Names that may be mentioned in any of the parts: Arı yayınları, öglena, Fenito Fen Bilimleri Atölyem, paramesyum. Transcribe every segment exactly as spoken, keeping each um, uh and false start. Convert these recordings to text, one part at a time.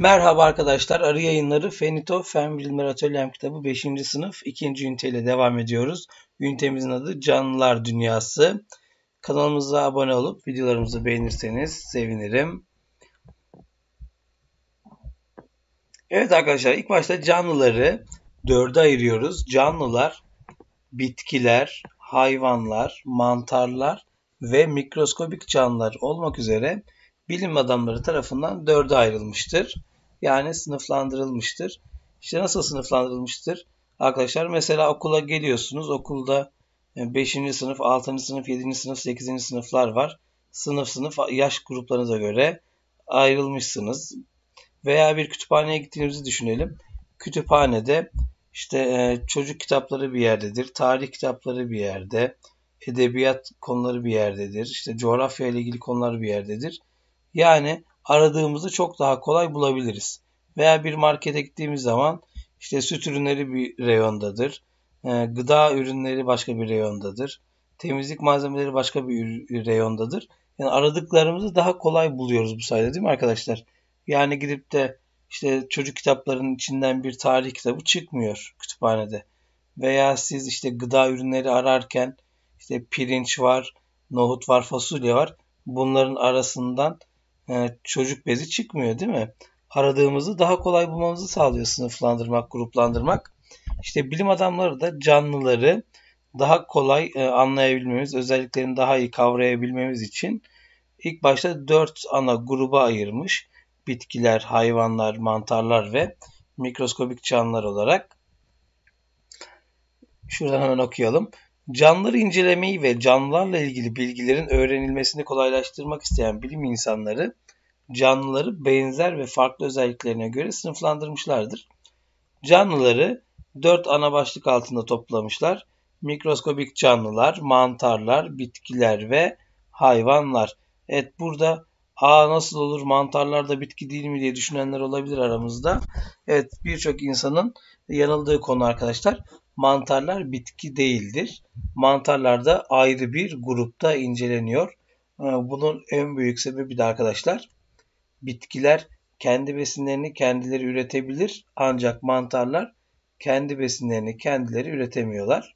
Merhaba arkadaşlar, Arı yayınları Fenito Fen Bilimleri Atölyem kitabı beşinci sınıf ikinci ünite ile devam ediyoruz. Ünitemizin adı Canlılar Dünyası. Kanalımıza abone olup videolarımızı beğenirseniz sevinirim. Evet arkadaşlar, ilk başta canlıları dörde ayırıyoruz. Canlılar, bitkiler, hayvanlar, mantarlar ve mikroskobik canlılar olmak üzere bilim adamları tarafından dörde ayrılmıştır. Yani sınıflandırılmıştır. İşte nasıl sınıflandırılmıştır? Arkadaşlar mesela okula geliyorsunuz. Okulda beşinci sınıf, altıncı sınıf, yedinci sınıf, sekizinci sınıflar var. Sınıf sınıf yaş gruplarınıza göre ayrılmışsınız. Veya bir kütüphaneye gittiğimizi düşünelim. Kütüphanede işte çocuk kitapları bir yerdedir. Tarih kitapları bir yerde. Edebiyat konuları bir yerdedir. İşte coğrafya ile ilgili konular bir yerdedir. Yani aradığımızı çok daha kolay bulabiliriz. Veya bir markete gittiğimiz zaman işte süt ürünleri bir reyondadır. Gıda ürünleri başka bir reyondadır. Temizlik malzemeleri başka bir reyondadır. Yani aradıklarımızı daha kolay buluyoruz bu sayede, değil mi arkadaşlar? Yani gidip de işte çocuk kitaplarının içinden bir tarih kitabı çıkmıyor kütüphanede. Veya siz işte gıda ürünleri ararken işte pirinç var, nohut var, fasulye var. Bunların arasından çocuk bezi çıkmıyor, değil mi? Aradığımızı daha kolay bulmamızı sağlıyor sınıflandırmak, gruplandırmak. İşte bilim adamları da canlıları daha kolay anlayabilmemiz, özelliklerini daha iyi kavrayabilmemiz için ilk başta dört ana gruba ayırmış. Bitkiler, hayvanlar, mantarlar ve mikroskobik canlılar olarak. Şuradan hemen okuyalım. Canlıları incelemeyi ve canlılarla ilgili bilgilerin öğrenilmesini kolaylaştırmak isteyen bilim insanları canlıları benzer ve farklı özelliklerine göre sınıflandırmışlardır. Canlıları dört ana başlık altında toplamışlar. Mikroskobik canlılar, mantarlar, bitkiler ve hayvanlar. Evet, burada aa nasıl olur, mantarlar da bitki değil mi diye düşünenler olabilir aramızda. Evet, birçok insanın yanıldığı konu arkadaşlar. Mantarlar bitki değildir. Mantarlar da ayrı bir grupta inceleniyor. Bunun en büyük sebebi de arkadaşlar, bitkiler kendi besinlerini kendileri üretebilir. Ancak mantarlar kendi besinlerini kendileri üretemiyorlar.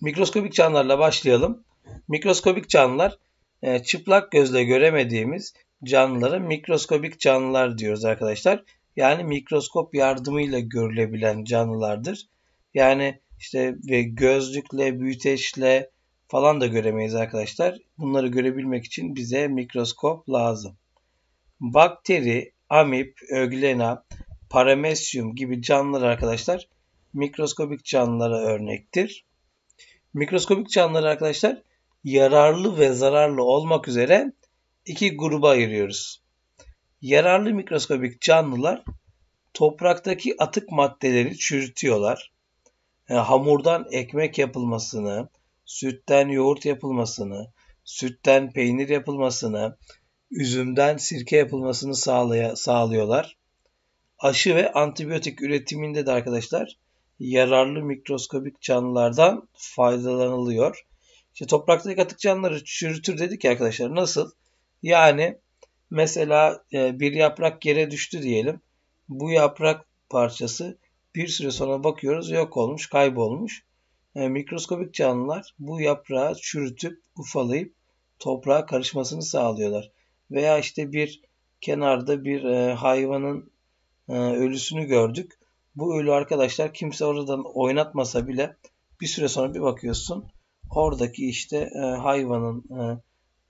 Mikroskobik canlılarla başlayalım. Mikroskobik canlılar çıplak gözle göremediğimiz canlılara mikroskobik canlılar diyoruz arkadaşlar. Yani mikroskop yardımıyla görülebilen canlılardır. Yani işte gözlükle, büyüteçle falan da göremeyiz arkadaşlar. Bunları görebilmek için bize mikroskop lazım. Bakteri, amip, öglena, paramesyum gibi canlılar arkadaşlar mikroskobik canlılara örnektir. Mikroskobik canlılar arkadaşlar yararlı ve zararlı olmak üzere iki gruba ayırıyoruz. Yararlı mikroskobik canlılar topraktaki atık maddeleri çürütüyorlar. Yani hamurdan ekmek yapılmasını, sütten yoğurt yapılmasını, sütten peynir yapılmasını, üzümden sirke yapılmasını sağlıyorlar. Aşı ve antibiyotik üretiminde de arkadaşlar yararlı mikroskobik canlılardan faydalanılıyor. İşte topraktaki atık canlıları çürütür dedik ya arkadaşlar. Nasıl? Yani mesela bir yaprak yere düştü diyelim. Bu yaprak parçası bir süre sonra bakıyoruz yok olmuş, kaybolmuş. Yani mikroskobik canlılar bu yaprağı çürütüp, ufalayıp toprağa karışmasını sağlıyorlar. Veya işte bir kenarda bir hayvanın ölüsünü gördük. Bu ölü arkadaşlar kimse oradan oynatmasa bile bir süre sonra bir bakıyorsun. Oradaki işte hayvanın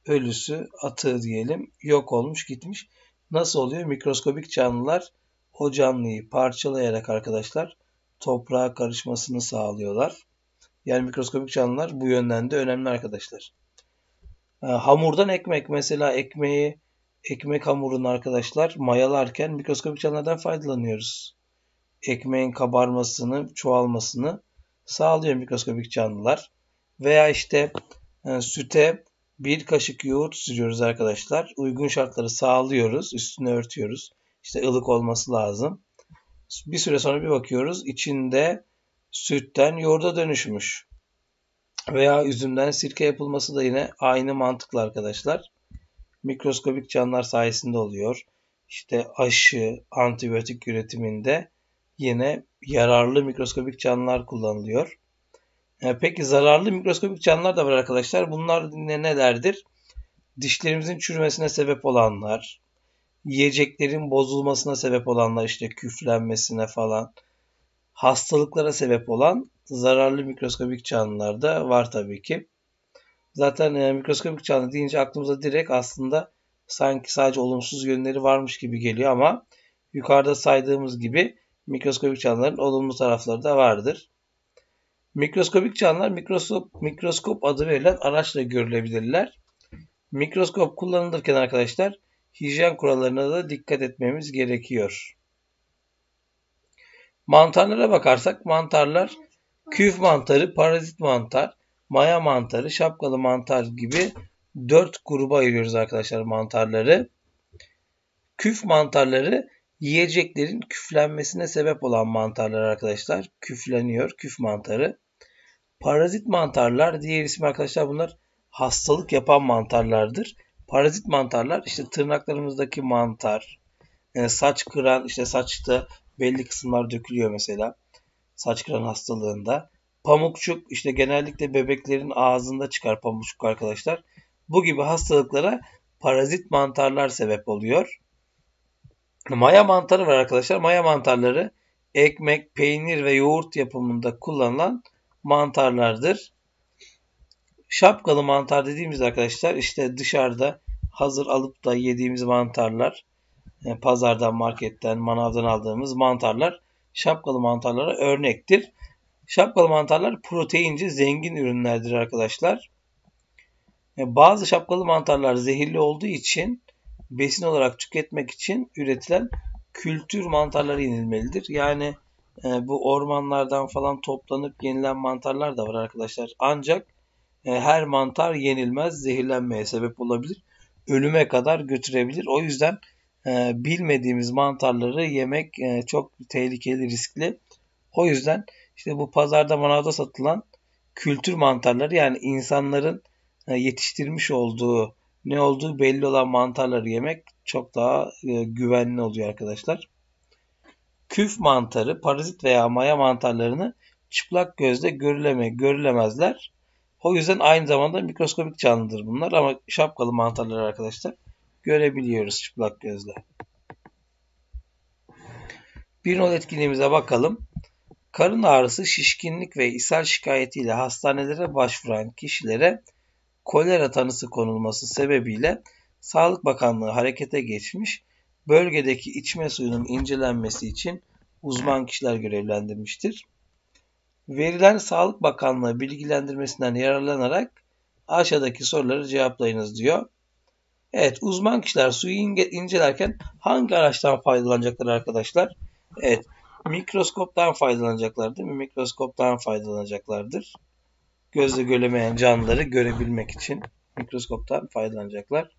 ölüsü, atığı diyelim, yok olmuş gitmiş. Nasıl oluyor? Mikroskobik canlılar o canlıyı parçalayarak arkadaşlar toprağa karışmasını sağlıyorlar. Yani mikroskobik canlılar bu yönden de önemli arkadaşlar. Hamurdan ekmek, mesela ekmeği, ekmek hamurunu arkadaşlar mayalarken mikroskobik canlılardan faydalanıyoruz. Ekmeğin kabarmasını, çoğalmasını sağlıyor mikroskobik canlılar. Veya işte yani süte bir kaşık yoğurt sürüyoruz arkadaşlar. Uygun şartları sağlıyoruz. Üstünü örtüyoruz. İşte ılık olması lazım. Bir süre sonra bir bakıyoruz. İçinde sütten yoğurda dönüşmüş. Veya üzümden sirke yapılması da yine aynı mantıkla arkadaşlar. Mikroskobik canlılar sayesinde oluyor. işte aşı, antibiyotik üretiminde yine yararlı mikroskobik canlılar kullanılıyor. Peki zararlı mikroskobik canlılar da var arkadaşlar. Bunlar nelerdir? Dişlerimizin çürümesine sebep olanlar, yiyeceklerin bozulmasına sebep olanlar, işte küflenmesine falan, hastalıklara sebep olan zararlı mikroskobik canlılar da var tabii ki. Zaten e, mikroskobik canlı deyince aklımıza direkt aslında sanki sadece olumsuz yönleri varmış gibi geliyor ama yukarıda saydığımız gibi mikroskobik canlıların olumlu tarafları da vardır. Mikroskobik canlılar mikroskop, mikroskop adı verilen araçla görülebilirler. Mikroskop kullanılırken arkadaşlar hijyen kurallarına da dikkat etmemiz gerekiyor. Mantarlara bakarsak mantarlar küf mantarı, parazit mantar, maya mantarı, şapkalı mantar gibi dört gruba ayırıyoruz arkadaşlar mantarları. Küf mantarları yiyeceklerin küflenmesine sebep olan mantarlar arkadaşlar. Küfleniyor küf mantarı. Parazit mantarlar diğer ismi arkadaşlar bunlar hastalık yapan mantarlardır. Parazit mantarlar işte tırnaklarımızdaki mantar, yani saç kıran, işte saçta belli kısımlar dökülüyor mesela saç kıran hastalığında. Pamukçuk işte genellikle bebeklerin ağzında çıkar pamukçuk arkadaşlar. Bu gibi hastalıklara parazit mantarlar sebep oluyor. Maya mantarı var arkadaşlar. Maya mantarları ekmek, peynir ve yoğurt yapımında kullanılan mantarlardır. Şapkalı mantar dediğimiz arkadaşlar işte dışarıda hazır alıp da yediğimiz mantarlar. Yani pazardan, marketten, manavdan aldığımız mantarlar şapkalı mantarlara örnektir. Şapkalı mantarlar proteinci zengin ürünlerdir arkadaşlar. Bazı şapkalı mantarlar zehirli olduğu için besin olarak tüketmek için üretilen kültür mantarlara yenilmelidir. Yani bu ormanlardan falan toplanıp yenilen mantarlar da var arkadaşlar. Ancak her mantar yenilmez, zehirlenmeye sebep olabilir. Ölüme kadar götürebilir. O yüzden bilmediğimiz mantarları yemek çok tehlikeli, riskli. O yüzden işte bu pazarda, manavda satılan kültür mantarları, yani insanların yetiştirmiş olduğu, ne olduğu belli olan mantarları yemek çok daha güvenli oluyor arkadaşlar. Küf mantarı, parazit veya maya mantarlarını çıplak gözle görüleme, görülemezler. O yüzden aynı zamanda mikroskobik canlıdır bunlar ama şapkalı mantarları arkadaşlar görebiliyoruz çıplak gözle. Bir not etkinliğimize bakalım. Karın ağrısı, şişkinlik ve ishal şikayetiyle hastanelere başvuran kişilere kolera tanısı konulması sebebiyle Sağlık Bakanlığı harekete geçmiş, bölgedeki içme suyunun incelenmesi için uzman kişiler görevlendirmiştir. Verilen Sağlık Bakanlığı bilgilendirmesinden yararlanarak aşağıdaki soruları cevaplayınız diyor. Evet, uzman kişiler suyu incelerken hangi araçtan faydalanacaklar arkadaşlar? Evet, mikroskoptan faydalanacaklar değil mi? Mikroskoptan faydalanacaklardır. Gözle göremeyen canlıları görebilmek için mikroskoptan faydalanacaklar.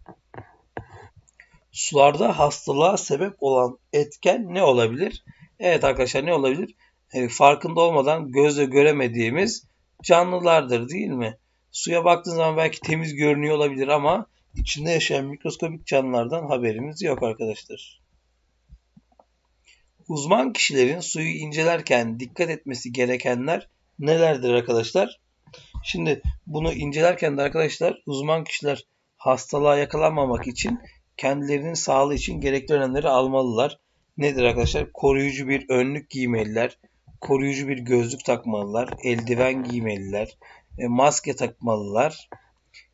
Sularda hastalığa sebep olan etken ne olabilir? Evet arkadaşlar ne olabilir? E, farkında olmadan gözle göremediğimiz canlılardır değil mi? Suya baktığınız zaman belki temiz görünüyor olabilir ama içinde yaşayan mikroskobik canlılardan haberimiz yok arkadaşlar. Uzman kişilerin suyu incelerken dikkat etmesi gerekenler nelerdir arkadaşlar? Şimdi bunu incelerken de arkadaşlar uzman kişiler hastalığa yakalanmamak için kendilerinin sağlığı için gerekli önlemleri almalılar. Nedir arkadaşlar? Koruyucu bir önlük giymeliler, koruyucu bir gözlük takmalılar, eldiven giymeliler, maske takmalılar.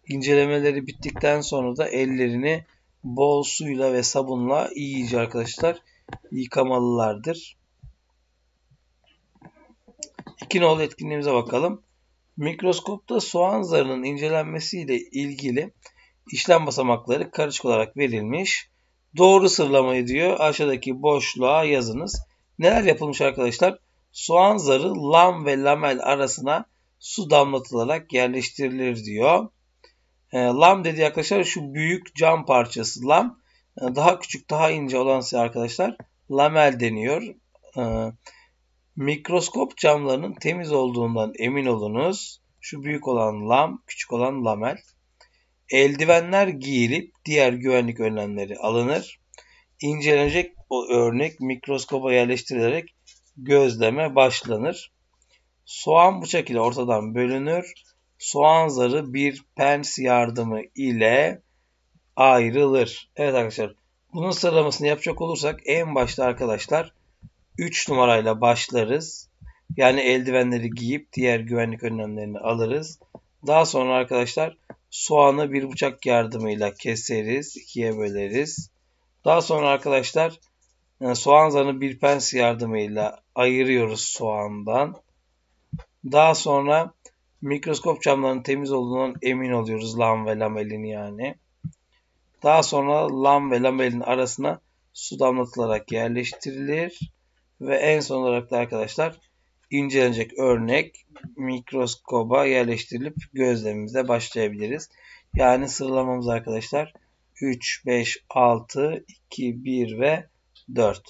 İncelemeleri bittikten sonra da ellerini bol suyla ve sabunla iyice arkadaşlar yıkamalılardır. İki nolu etkinliğimize bakalım. Mikroskopta soğan zarının incelenmesiyle ilgili işlem basamakları karışık olarak verilmiş. Doğru sıralamayı diyor aşağıdaki boşluğa yazınız. Neler yapılmış arkadaşlar? Soğan zarı lam ve lamel arasına su damlatılarak yerleştirilir diyor. E, lam dediği arkadaşlar şu büyük cam parçası lam. E, daha küçük daha ince olan ise arkadaşlar lamel deniyor. E, Mikroskop camlarının temiz olduğundan emin olunuz. Şu büyük olan lam, küçük olan lamel. Eldivenler giyilip diğer güvenlik önlemleri alınır. İncelenecek o örnek mikroskoba yerleştirilerek gözleme başlanır. Soğan bu şekilde ortadan bölünür. Soğan zarı bir pens yardımı ile ayrılır. Evet arkadaşlar, bunun sıralamasını yapacak olursak en başta arkadaşlar üç numarayla başlarız. Yani eldivenleri giyip diğer güvenlik önlemlerini alırız. Daha sonra arkadaşlar soğanı bir bıçak yardımıyla keseriz, ikiye böleriz. Daha sonra arkadaşlar yani soğan zarını bir pens yardımıyla ayırıyoruz soğandan. Daha sonra mikroskop camlarının temiz olduğundan emin oluyoruz, lam ve lamelin yani. Daha sonra lam ve lamelin arasına su damlatılarak yerleştirilir. Ve en son olarak da arkadaşlar incelenecek örnek mikroskoba yerleştirilip gözlemimize başlayabiliriz. Yani sıralamamız arkadaşlar üç, beş, altı, iki, bir ve dört.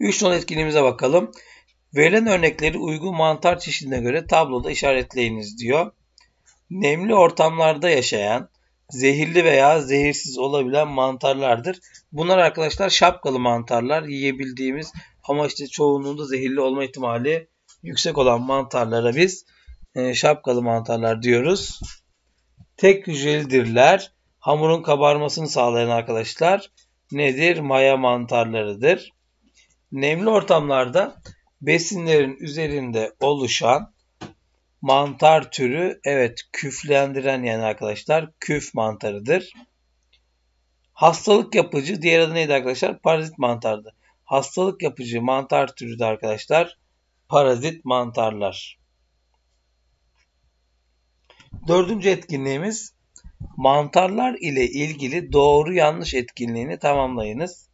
üç nolu etkinliğimize bakalım. Verilen örnekleri uygun mantar çeşidine göre tabloda işaretleyiniz diyor. Nemli ortamlarda yaşayan, zehirli veya zehirsiz olabilen mantarlardır. Bunlar arkadaşlar şapkalı mantarlar, yiyebildiğimiz ama işte çoğunluğunda zehirli olma ihtimali yüksek olan mantarlara biz şapkalı mantarlar diyoruz. Tek hücrelidirler. Hamurun kabarmasını sağlayan arkadaşlar nedir? Maya mantarlarıdır. Nemli ortamlarda besinlerin üzerinde oluşan mantar türü, evet, küflendiren yani arkadaşlar küf mantarıdır. Hastalık yapıcı, diğer adı neydi arkadaşlar? Parazit mantardı. Hastalık yapıcı mantar türü de arkadaşlar parazit mantarlar. Dördüncü etkinliğimiz mantarlar ile ilgili doğru yanlış etkinliğini tamamlayınız.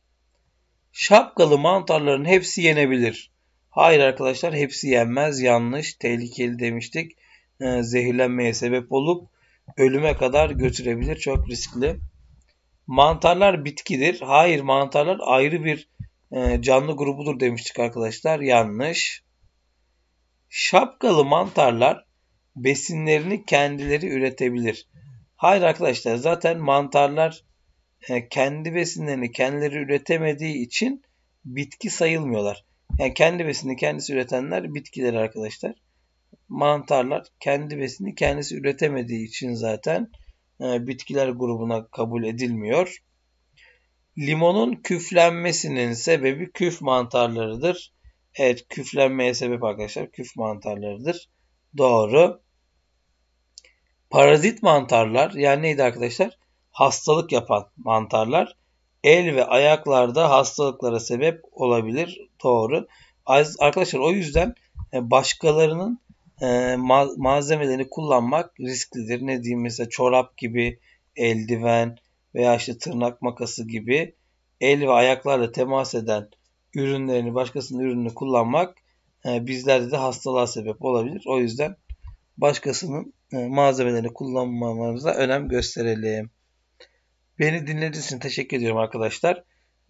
Şapkalı mantarların hepsi yenebilir. Hayır arkadaşlar, hepsi yenmez, yanlış, tehlikeli demiştik. Ee, zehirlenmeye sebep olup ölüme kadar götürebilir, çok riskli. Mantarlar bitkidir. Hayır, mantarlar ayrı bir e, canlı grubudur demiştik arkadaşlar, yanlış. Şapkalı mantarlar besinlerini kendileri üretebilir. Hayır arkadaşlar, zaten mantarlar e, kendi besinlerini kendileri üretemediği için bitki sayılmıyorlar. Yani kendi besini kendisi üretenler bitkiler arkadaşlar. Mantarlar kendi besini kendisi üretemediği için zaten bitkiler grubuna kabul edilmiyor. Limonun küflenmesinin sebebi küf mantarlarıdır. Evet, küflenmeye sebep arkadaşlar küf mantarlarıdır. Doğru. Parazit mantarlar yani neydi arkadaşlar? Hastalık yapan mantarlar. El ve ayaklarda hastalıklara sebep olabilir. Doğru. Arkadaşlar o yüzden başkalarının malzemelerini kullanmak risklidir. Ne diyeyim, mesela çorap gibi, eldiven veya işte tırnak makası gibi el ve ayaklarla temas eden ürünlerini, başkasının ürününü kullanmak bizlerde de hastalığa sebep olabilir. O yüzden başkasının malzemelerini kullanmamamıza önem gösterelim. Beni dinlediğiniz için teşekkür ediyorum arkadaşlar.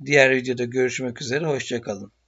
Diğer videoda görüşmek üzere. Hoşça kalın.